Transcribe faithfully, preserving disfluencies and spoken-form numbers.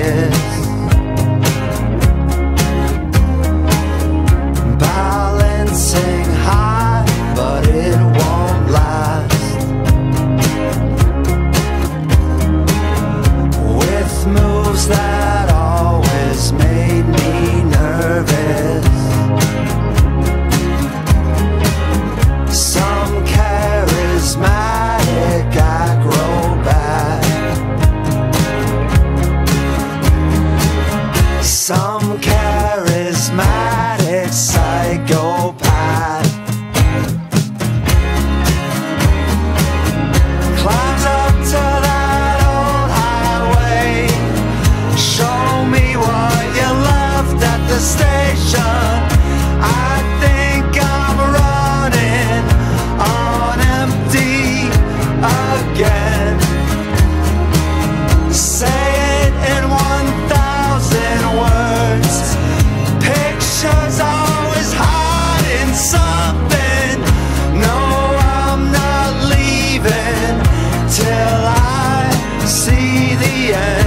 kiss. Balancing high, but it won't last. With moves that always made me nervous. Some charismatic acrobat, some charismatic psychopath climbs up to that old highway. Show me what you left at the station. I think I'm running on empty again. Say it in one thousand words. Pictures are something. No, I'm not leaving till I see the end.